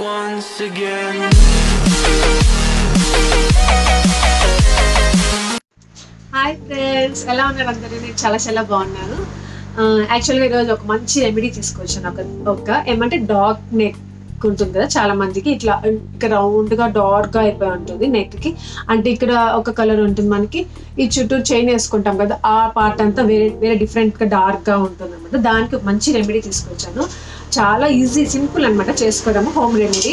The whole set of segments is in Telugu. once again. Hi friends, hello everyone. I చాలా బాగున్నారు. Actually I రోజు ఒక మంచి రెమెడీ తీసుకొచ్చాను. ఒక ఏమంటే డాగ్ నెక్ ఉంటుంది కదా, చాలా మందికి ఇట్లా రౌండ్ గా డాట్ గా అయిపోయి ఉంటుంది నెక్ కి. అంటే ఇక్కడ ఒక కలర్ ఉంటుంది మనకి, ఈ చుట్టూ చైన్ వేసుకుంటాం కదా, ఆ పార్ట్ అంతా వేరే వేరే డిఫరెంట్ గా డార్క్ గా ఉంటుంది అనమాట. దానికి మంచి రెమెడీ తీసుకొచ్చాను. చాలా ఈజీ, సింపుల్ అనమాట చేసుకోవడము, హోమ్ రెమెడీ,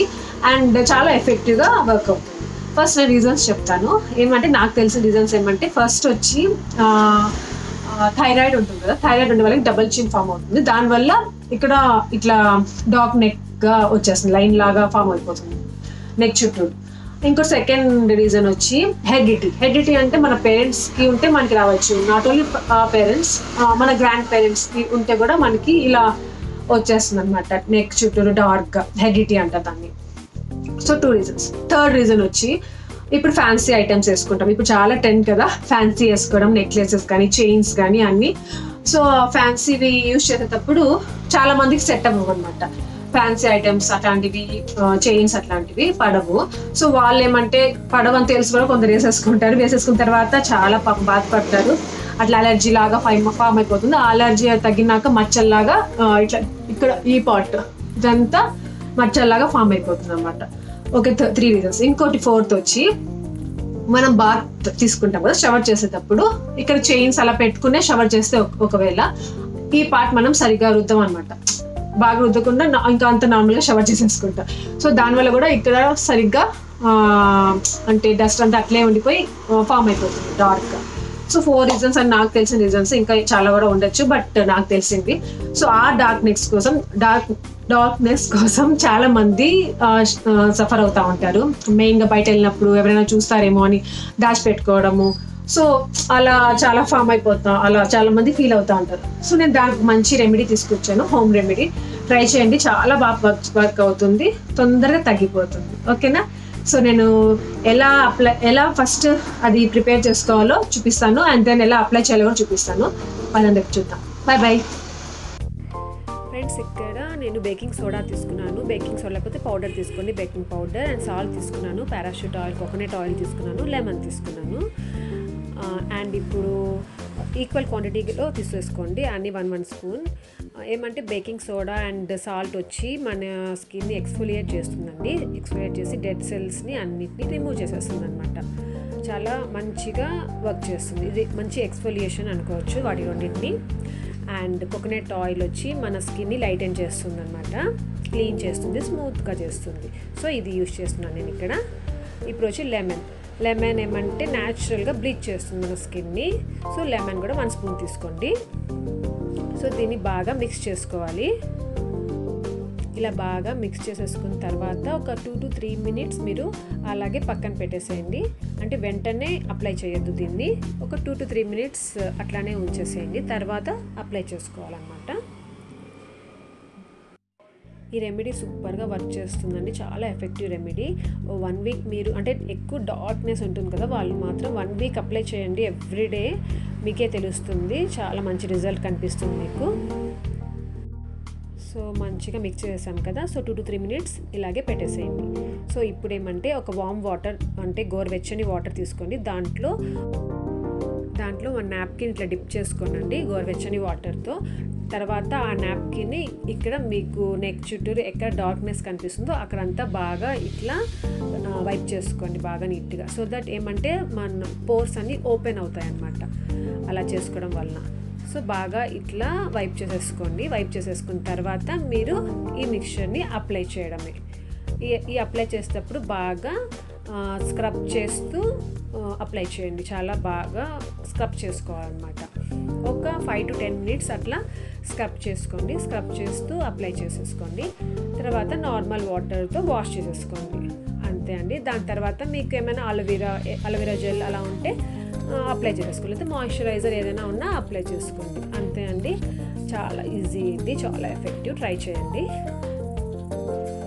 అండ్ చాలా ఎఫెక్టివ్ గా వర్క్ అవుతుంది. ఫస్ట్ నేను రీజన్స్ చెప్తాను, ఏమంటే నాకు తెలిసిన రీజన్స్ ఏమంటే, ఫస్ట్ వచ్చి థైరాయిడ్ ఉంటుంది కదా, థైరాయిడ్ ఉండే వాళ్ళకి డబుల్ చిన్ ఫామ్ అవుతుంది. దానివల్ల ఇక్కడ ఇట్లా డాగ్ నెక్ గా వచ్చేస్తుంది, లైన్ లాగా ఫామ్ అయిపోతుంది నెక్ చుట్టూ. ఇంకో సెకండ్ రీజన్ వచ్చి హెరిడిటీ. హెరిడిటీ అంటే మన పేరెంట్స్కి ఉంటే మనకి రావచ్చు, నాట్ ఓన్లీ పేరెంట్స్, మన గ్రాండ్ పేరెంట్స్కి ఉంటే కూడా మనకి ఇలా వచ్చేస్తుంది అనమాట నెక్ చుట్టూ డార్క్గా, హెరిడిటీ అంట దాన్ని. So 2 reasons. థర్డ్ రీజన్ వచ్చి ఇప్పుడు ఫ్యాన్సీ ఐటమ్స్ వేసుకుంటాం, ఇప్పుడు చాలా ట్రెండ్ కదా ఫ్యాన్సీ వేసుకోవడం, నెక్లెసెస్ కానీ చైన్స్ కానీ అన్నీ. సో ఫ్యాన్సీవి యూజ్ చేసేటప్పుడు చాలా మందికి సెట్ అవ్వవు అనమాట, ఫ్యాన్సీ ఐటమ్స్ అట్లాంటివి, చైన్స్ అట్లాంటివి పడవు. సో వాళ్ళు ఏమంటే పడవు అని తెలుసు కూడా కొందరు వేసేసుకుంటారు, వేసేసుకున్న తర్వాత చాలా బాధపడతారు, అట్లా అలర్జీ లాగా ఫామ్ అయిపోతుంది. ఆ అలర్జీ తగ్గినాక మచ్చల్లాగా ఇట్లా ఇక్కడ ఈ పార్ట్ ఇదంతా మచ్చల్లాగా ఫామ్ అయిపోతుంది అనమాట. Okay, 3 reasons. ఇంకోటి ఫోర్త్ వచ్చి మనం బాత్ తీసుకుంటాం కదా షవర్ చేసేటప్పుడు, ఇక్కడ చైన్స్ అలా పెట్టుకునే షవర్ చేస్తే ఒకవేళ ఈ పార్ట్ మనం సరిగా రుద్దాం అనమాట, బాగా రుద్దకుండా ఇంకా అంత నార్మల్గా షవర్ చేసేసుకుంటాం. సో దానివల్ల కూడా ఇక్కడ సరిగ్గా అంటే డస్ట్ అంతా అట్లే ఉండిపోయి ఫామ్ అయిపోతుంది డార్క్గా. సో 4 రీజన్స్ అని నాకు తెలిసిన రీజన్స్, ఇంకా చాలా కూడా ఉండొచ్చు బట్ నాకు తెలిసింది. సో ఆ డార్క్నెస్ కోసం చాలా మంది సఫర్ అవుతూ ఉంటారు, మెయిన్గా బయట వెళ్ళినప్పుడు ఎవరైనా చూస్తారేమో అని దాచిపెట్టుకోవడము. సో అలా చాలా ఫామ్ అయిపోతాం, అలా చాలా మంది ఫీల్ అవుతూ ఉంటారు. సో నేను దానికి మంచి రెమెడీ తీసుకొచ్చాను, హోమ్ రెమెడీ, ట్రై చేయండి, చాలా బాగా వర్క్ అవుతుంది, తొందరగా తగ్గిపోతుంది. ఓకేనా? సో నేను ఎలా ఫస్ట్ అది ప్రిపేర్ చేసుకోవాలో చూపిస్తాను, అండ్ దెన్ ఎలా అప్లై చేయాలో కూడా చూపిస్తాను. వాళ్ళందరికీ చూద్దాం. Bye bye friends. ఇక్కడ నేను బేకింగ్ సోడా తీసుకున్నాను, బేకింగ్ సోడా లేకపోతే పౌడర్ తీసుకోండి, బేకింగ్ పౌడర్ అండ్ సాల్ట్ తీసుకున్నాను, పారాషూట్ ఆయిల్, కోకోనట్ ఆయిల్ తీసుకున్నాను, లెమన్ తీసుకున్నాను. అండ్ ఇప్పుడు ఈక్వల్ క్వాంటిటీలో తీసేసుకోండి అన్ని 1 స్పూన్. ఏమంటే బేకింగ్ సోడా అండ్ సాల్ట్ వచ్చి మన స్కిన్ని ఎక్స్ఫోలియేట్ చేస్తుందండి, ఎక్స్ఫోలియేట్ చేసి డెడ్ సెల్స్ని అన్నిటిని రిమూవ్ చేసేస్తుంది అనమాట. చాలా మంచిగా వర్క్ చేస్తుంది, ఇది మంచి ఎక్స్ఫోలియేషన్ అనుకోవచ్చు వాటి రెండింటిని. అండ్ కోకోనట్ ఆయిల్ వచ్చి మన స్కిన్ని లైటెన్ చేస్తుంది అనమాట, క్లీన్ చేస్తుంది, స్మూత్గా చేస్తుంది. సో ఇది యూజ్ చేస్తున్నాను నేను ఇక్కడ. ఇప్పుడు వచ్చి లెమన్. లెమన్ ఏమంటే న్యాచురల్గా బ్లీచ్ చేస్తుంది మన స్కిన్ని. సో లెమన్ కూడా 1 స్పూన్ తీసుకోండి. సో దీన్ని బాగా మిక్స్ చేసుకోవాలి. ఇలా బాగా మిక్స్ చేసేసుకున్న తర్వాత ఒక 2 to 3 మినిట్స్ మీరు అలాగే పక్కన పెట్టేసేయండి, అంటే వెంటనే అప్లై చేయొద్దు దీన్ని. ఒక 2 to 3 మినిట్స్ అట్లానే ఉంచేసేయండి, తర్వాత అప్లై చేసుకోవాలన్నమాట. ఈ రెమెడీ సూపర్గా వర్క్ చేస్తుందండి, చాలా ఎఫెక్టివ్ రెమెడీ. 1 వీక్ మీరు అంటే ఎక్కువ డార్క్నెస్ ఉంటుంది కదా వాళ్ళు మాత్రం 1 వీక్ అప్లై చేయండి ఎవ్రీడే, మీకే తెలుస్తుంది చాలా మంచి రిజల్ట్ కనిపిస్తుంది మీకు. సో మంచిగా మిక్స్ చేసాం కదా, సో 2 to 3 మినిట్స్ ఇలాగే పెట్టేసేయండి. సో ఇప్పుడు ఏమంటే ఒక వామ్ వాటర్, అంటే గోరువెచ్చని వాటర్ తీసుకోండి, దాంట్లో 1 నాప్కిన్ ఇట్లా డిప్ చేసుకోనండి గోరువెచ్చని వాటర్తో. తర్వాత ఆ నాప్కిన్ని ఇక్కడ మీకు నెక్ చుట్టూరు ఎక్కడ డార్క్నెస్ కనిపిస్తుందో అక్కడంతా బాగా ఇట్లా వైప్ చేసుకోండి బాగా నీట్గా. సో దట్ ఏమంటే మన పోర్స్ అన్నీ ఓపెన్ అవుతాయి అన్నమాట అలా చేసుకోవడం వలన. సో బాగా ఇట్లా వైప్ చేసేసుకోండి. వైప్ చేసేసుకున్న తర్వాత మీరు ఈ మిక్చర్ని అప్లై చేయడమే. ఈ అప్లై చేసేటప్పుడు బాగా స్క్రబ్ చేస్తూ అప్లై చేయండి, చాలా బాగా స్క్రబ్ చేసుకోవాలన్నమాట. ఒక 5 to 10 మినిట్స్ అట్లా స్క్రబ్ చేసుకోండి, స్క్రబ్ చేస్తూ అప్లై చేసేసుకోండి. తర్వాత నార్మల్ వాటర్తో వాష్ చేసేసుకోండి, అంతే అండి. దాని తర్వాత మీకు ఏమైనా అలోవెరా జెల్ అలా ఉంటే అప్లై చేసుకోండి, లేదా మాయిశ్చరైజర్ ఏదైనా ఉన్నా అప్లై చేసుకోండి, అంతే అండి. చాలా ఈజీ ఇది, చాలా ఎఫెక్టివ్, ట్రై చేయండి.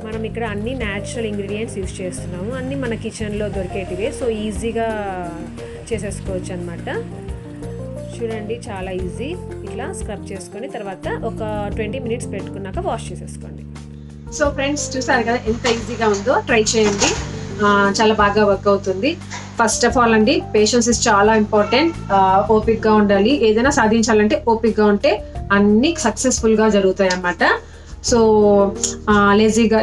మనం ఇక్కడ అన్ని న్యాచురల్ ఇంగ్రీడియంట్స్ యూజ్ చేస్తున్నాము, అన్నీ మన కిచెన్లో దొరికేటివే, సో ఈజీగా చేసేసుకోవచ్చు అనమాట. చూడండి చాలా ఈజీ, ఇట్లా స్క్రబ్ చేసుకొని తర్వాత ఒక 20 మినిట్స్ పెట్టుకున్నాక వాష్ చేసేసుకోండి. So friends, చూసారు కదా ఎంత ఈజీగా ఉందో ట్రై చేయండి, చాలా బాగా వర్క్ అవుతుంది. ఫస్ట్ ఆఫ్ ఆల్ అండి పేషెన్స్ ఇస్ చాలా ఇంపార్టెంట్. ఓపిక్గా ఉండాలి, ఏదైనా సాధించాలంటే ఓపిక్గా ఉంటే అన్నీ సక్సెస్ఫుల్గా జరుగుతాయి అన్నమాట. సో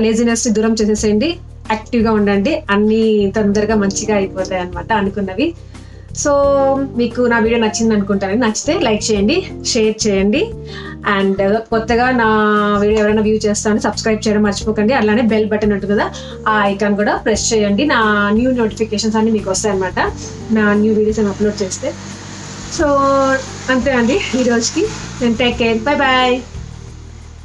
లేజినెస్ దూరం చేసేసేయండి, యాక్టివ్గా ఉండండి, అన్నీ తొందరగా మంచిగా అయిపోతాయి అన్నమాట అనుకున్నవి. సో మీకు నా వీడియో నచ్చింది అనుకుంటాను, నచ్చితే లైక్ చేయండి, షేర్ చేయండి, అండ్ కొత్తగా నా వీడియో ఎవరైనా వ్యూ చేస్తాను సబ్స్క్రైబ్ చేయడం మర్చిపోకండి. అలానే బెల్ బటన్ ఉంటుంది కదా, ఆ ఐకాన్ కూడా ప్రెస్ చేయండి, నా న్యూ నోటిఫికేషన్స్ అన్నీ మీకు వస్తాయన్నమాట నా న్యూ వీడియోస్ నేను అప్లోడ్ చేస్తే. సో అంతే అండి ఈరోజుకి, నేను టేక్ కేర్, బాయ్ బాయ్.